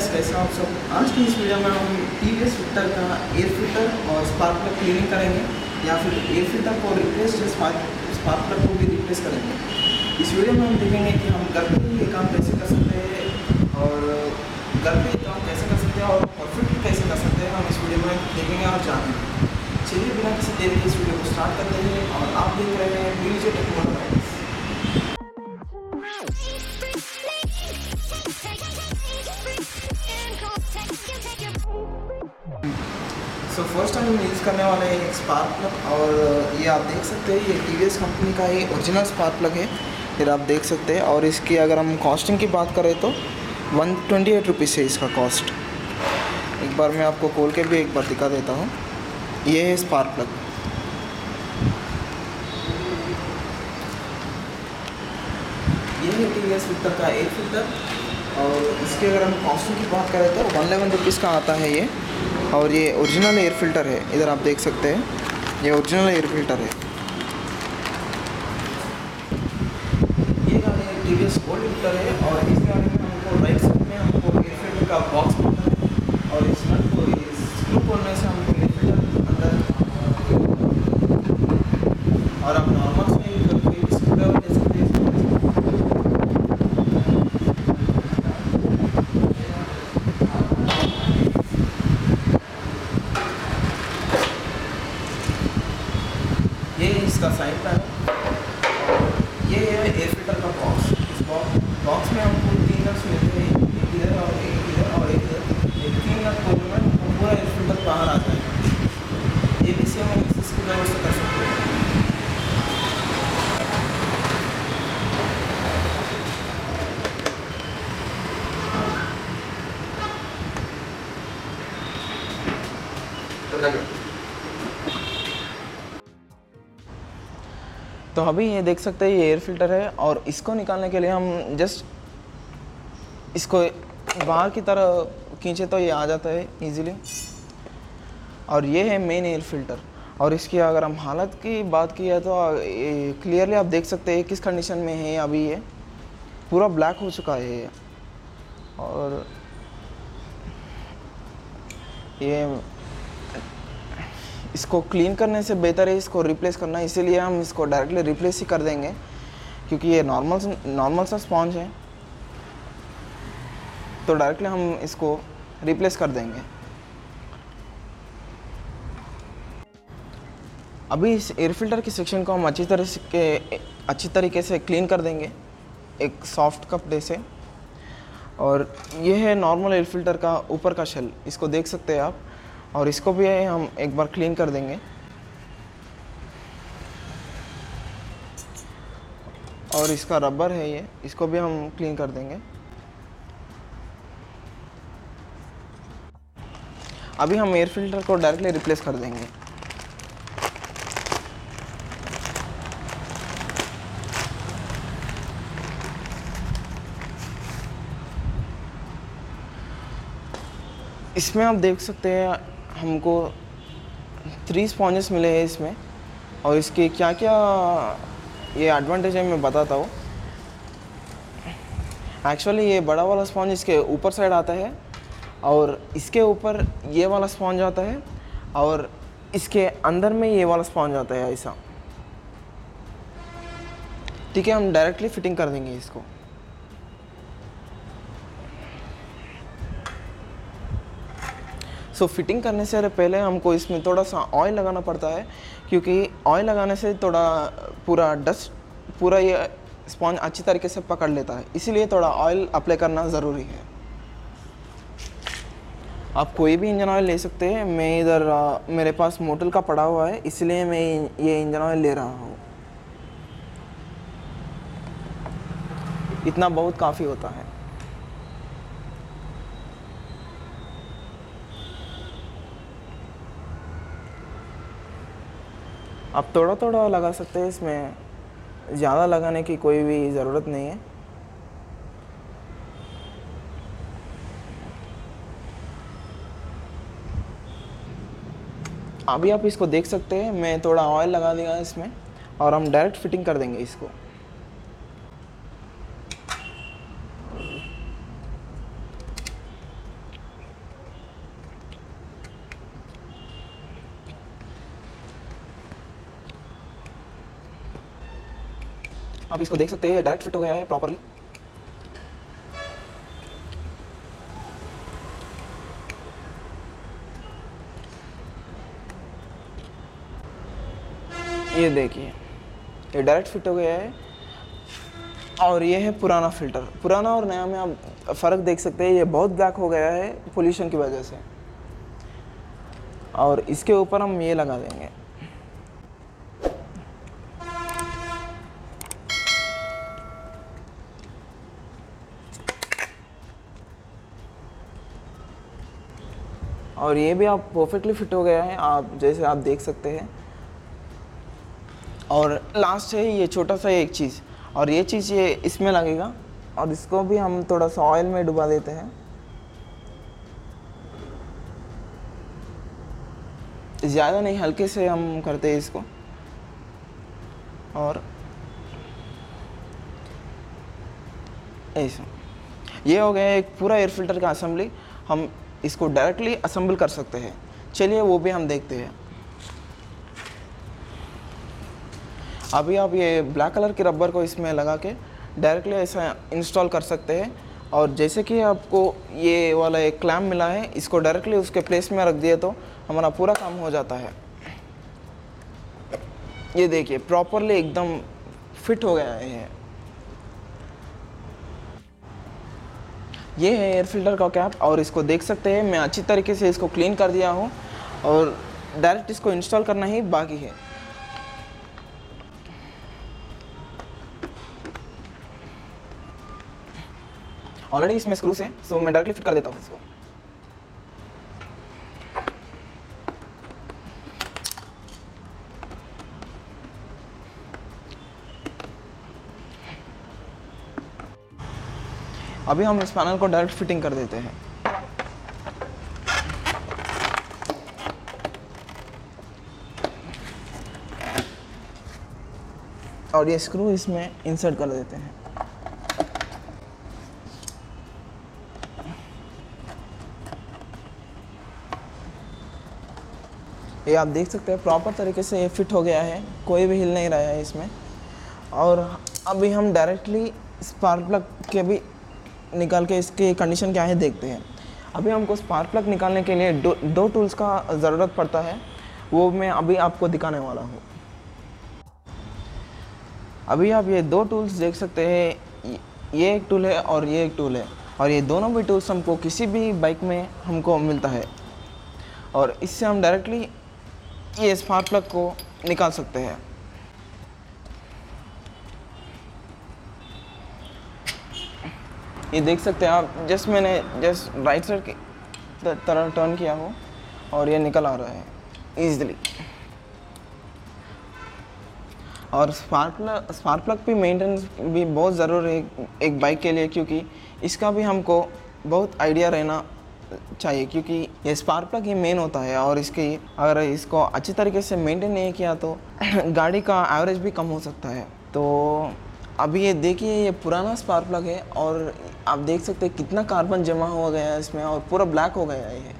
Guys, कैसे आप सब। आज की इस वीडियो में हम TVS Victor का एयर फिल्टर और स्पार्क प्लग क्लीनिंग करेंगे या फिर एयर फिल्टर को रिप्लेस या स्पार्क प्लग को भी रिप्लेस करेंगे। इस वीडियो में हम देखेंगे कि हम घर पे ये काम कैसे कर सकते हैं और परफेक्टली कैसे कर सकते हैं, हम इस वीडियो में देखेंगे और जानेंगे। चलिए बिना किसी देर के इस वीडियो को स्टार्ट करते हैं और आप देख रहे हैं TVS Victor। तो फर्स्ट टाइम हम यूज़ करने वाले हैं स्पार्क प्लग और ये आप देख सकते हैं ये TVS कंपनी का ही ओरिजिनल स्पार्क प्लग है, फिर आप देख सकते हैं। और इसकी अगर हम कॉस्टिंग की बात करें तो 128 रुपीज़ है इसका कॉस्ट। एक बार मैं आपको खोल के भी एक बार दिखा देता हूँ। ये है स्पार्क प्लग। ये है TVS Victor का एयर फिल्टर और इसकी अगर हम कॉस्टिंग की बात करें तो 111 रुपीज़ का आता है ये। और ये ओरिजिनल एयर फिल्टर है, इधर आप देख सकते हैं ये ओरिजिनल एयर फिल्टर है। ये गाड़ी TVS Gold फिल्टर है और इस गाड़ी में हमको राइट साइड में हमको एयर फिल्टर का बॉक्स मिलता है और इस नट को इस स्क्रू खोलने से हमको एयर फिल्टर अंदर और आप नॉर्मल से इसको ले सकते का साइड पैनल। और ये है एयर फिल्टर का बॉक्स। इस बॉक्स में हमको 3 नट्स मिलते हैं, एक इधर और एक इधर और एक इधर। ये 3 नट खोलने में पूरा एयर फिल्टर बाहर आ जाएगा। ये भी हम इसको ड्राइवर से कर सकते हैं। तो अभी ये देख सकते हैं ये एयर फिल्टर है और इसको निकालने के लिए हम जस्ट इसको बाहर की तरह खींचे तो ये आ जाता है इजीली। और ये है मेन एयर फिल्टर और इसकी अगर हम हालत की बात की है तो क्लियरली आप देख सकते हैं किस कंडीशन में है। अभी ये पूरा ब्लैक हो चुका है ये। और ये इसको क्लीन करने से बेहतर है इसको रिप्लेस करना, इसीलिए हम इसको डायरेक्टली रिप्लेस ही कर देंगे क्योंकि ये नॉर्मल सा स्पॉन्ज है, तो डायरेक्टली हम इसको रिप्लेस कर देंगे। अभी इस एयर फिल्टर की सेक्शन को हम अच्छी तरीके से क्लीन कर देंगे एक सॉफ्ट कपड़े से। और ये है नॉर्मल एयर फिल्टर का ऊपर का शेल, इसको देख सकते हैं आप। और इसको भी हम एक बार क्लीन कर देंगे। और इसका रबर है ये, इसको भी हम क्लीन कर देंगे। अभी हम एयर फिल्टर को डायरेक्टली रिप्लेस कर देंगे। इसमें आप देख सकते हैं हमको 3 स्पॉन्जेस मिले हैं इसमें। और इसके क्या क्या ये एडवांटेज है मैं बताता हूँ। एक्चुअली ये बड़ा वाला स्पॉन्ज इसके ऊपर साइड आता है और इसके ऊपर ये वाला स्पॉन्ज आता है और इसके अंदर में ये वाला स्पॉन्ज आता है ऐसा। ठीक है, हम डायरेक्टली फिटिंग कर देंगे इसको। सो फिटिंग करने से पहले हमको इसमें थोड़ा सा ऑयल लगाना पड़ता है क्योंकि ऑयल लगाने से थोड़ा पूरा ये स्पॉन्ज अच्छी तरीके से पकड़ लेता है, इसीलिए थोड़ा ऑयल अप्लाई करना ज़रूरी है। आप कोई भी इंजन ऑयल ले सकते हैं। मैं इधर मेरे पास मोटल का पड़ा हुआ है, इसलिए मैं ये इंजन ऑयल ले रहा हूँ। इतना बहुत काफ़ी होता है। आप थोड़ा थोड़ा लगा सकते हैं, इसमें ज़्यादा लगाने की कोई भी ज़रूरत नहीं है। अभी आप इसको देख सकते हैं, मैं थोड़ा ऑयल लगा दिया इसमें और हम डायरेक्ट फिटिंग कर देंगे इसको। आप इसको देख सकते हैं, डायरेक्ट फिट हो गया है प्रॉपरली। ये देखिए, ये डायरेक्ट फिट हो गया है। और ये है पुराना फ़िल्टर, पुराना और नया में आप फ़र्क देख सकते हैं। ये बहुत ब्लैक हो गया है पोल्यूशन की वजह से। और इसके ऊपर हम ये लगा देंगे, और ये भी आप परफेक्टली फिट हो गया है, आप जैसे आप देख सकते हैं। और लास्ट है ये छोटा सा एक चीज़, और ये चीज़ ये इसमें लगेगा, और इसको भी हम थोड़ा सा ऑयल में डुबा देते हैं। ज़्यादा नहीं, हल्के से हम करते हैं इसको। और ऐसा ये हो गया एक पूरा एयर फिल्टर का असेंबली। हम इसको डायरेक्टली असेंबल कर सकते हैं, चलिए वो भी हम देखते हैं। अभी आप ये ब्लैक कलर के रबर को इसमें लगा के डायरेक्टली ऐसा इंस्टॉल कर सकते हैं। और जैसे कि आपको ये वाला एक क्लैम्प मिला है, इसको डायरेक्टली उसके प्लेस में रख दिए तो हमारा पूरा काम हो जाता है। ये देखिए प्रॉपरली एकदम फिट हो गया है। ये है एयर फिल्टर का कैप, और इसको देख सकते हैं मैं अच्छी तरीके से इसको क्लीन कर दिया हूँ, और डायरेक्ट इसको इंस्टॉल करना ही बाकी है। ऑलरेडी इसमें स्क्रूज हैं, सो मैं डायरेक्टली फिट कर देता हूँ इसको। अभी हम इस पैनल को डायरेक्ट फिटिंग कर देते हैं। और ये स्क्रू इसमें इंसर्ट कर देते हैं। ये आप देख सकते हैं प्रॉपर तरीके से ये फिट हो गया है, कोई भी हिल नहीं रहा है इसमें। और अभी हम डायरेक्टली स्पार्क प्लग के भी निकाल के इसकी कंडीशन क्या है देखते हैं। अभी हमको स्पार्क प्लग निकालने के लिए दो टूल्स का ज़रूरत पड़ता है, वो मैं अभी आपको दिखाने वाला हूँ। अभी आप ये दो टूल्स देख सकते हैं, ये एक टूल है और ये एक टूल है, और ये दोनों भी टूल्स हमको किसी भी बाइक में हमको मिलता है। और इससे हम डायरेक्टली ये स्पार्क प्लग को निकाल सकते हैं। ये देख सकते हैं आप, मैंने जस्ट राइट साइड की तरह टर्न किया हो और ये निकल आ रहा है ईजिली। और स्पार्क प्लग भी मेंटेनेंस भी बहुत ज़रूरी है एक बाइक के लिए, क्योंकि इसका भी हमको बहुत आइडिया रहना चाहिए, क्योंकि ये स्पार्क प्लग ही मेन होता है। और इसकी अगर इसको अच्छी तरीके से मेंटेन नहीं किया तो गाड़ी का एवरेज भी कम हो सकता है। तो अभी ये देखिए, ये पुराना स्पार्क प्लग है, और आप देख सकते हैं कितना कार्बन जमा हो गया है इसमें, और पूरा ब्लैक हो गया है ये।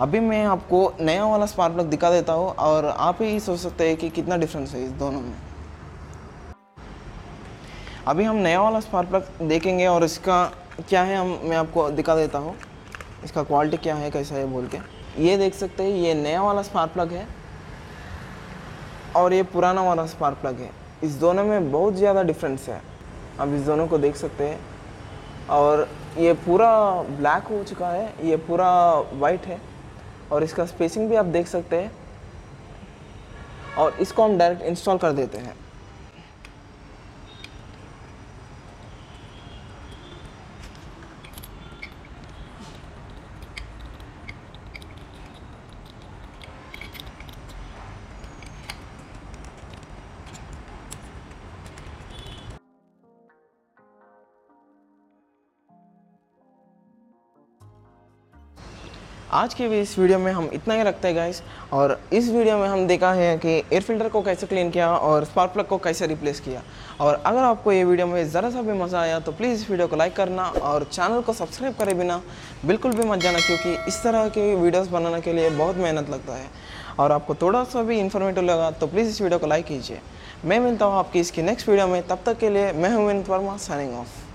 अभी मैं आपको नया वाला स्पार्क प्लग दिखा देता हूँ, और आप ही सोच सकते हैं कि कितना डिफरेंस है इस दोनों में। अभी हम नया वाला स्पार्क प्लग देखेंगे, और इसका क्या है मैं आपको दिखा देता हूँ, इसका क्वालिटी क्या है कैसा है बोल के। ये देख सकते हैं ये नया वाला स्पार्क प्लग है, और ये पुराना वाला स्पार्क प्लग है। इस दोनों में बहुत ज़्यादा डिफरेंस है, आप इस दोनों को देख सकते हैं। और ये पूरा ब्लैक हो चुका है, ये पूरा वाइट है, और इसका स्पेसिंग भी आप देख सकते हैं। और इसको हम डायरेक्ट इंस्टॉल कर देते हैं। आज के भी इस वीडियो में हम इतना ही रखते हैं गाइस। और इस वीडियो में हम देखा है कि एयर फिल्टर को कैसे क्लीन किया और स्पार्क प्लग को कैसे रिप्लेस किया। और अगर आपको ये वीडियो में ज़रा सा भी मज़ा आया तो प्लीज़ इस वीडियो को लाइक करना और चैनल को सब्सक्राइब करे बिना बिल्कुल भी मत जाना, क्योंकि इस तरह के वीडियोज़ बनाने के लिए बहुत मेहनत लगता है। और आपको थोड़ा सा भी इन्फॉर्मेटिव लगा तो प्लीज़ इस वीडियो को लाइक कीजिए। मैं मिलता हूँ आपकी इसकी नेक्स्ट वीडियो में, तब तक के लिए मैं हुमिन वर्मा साइनिंग ऑफ।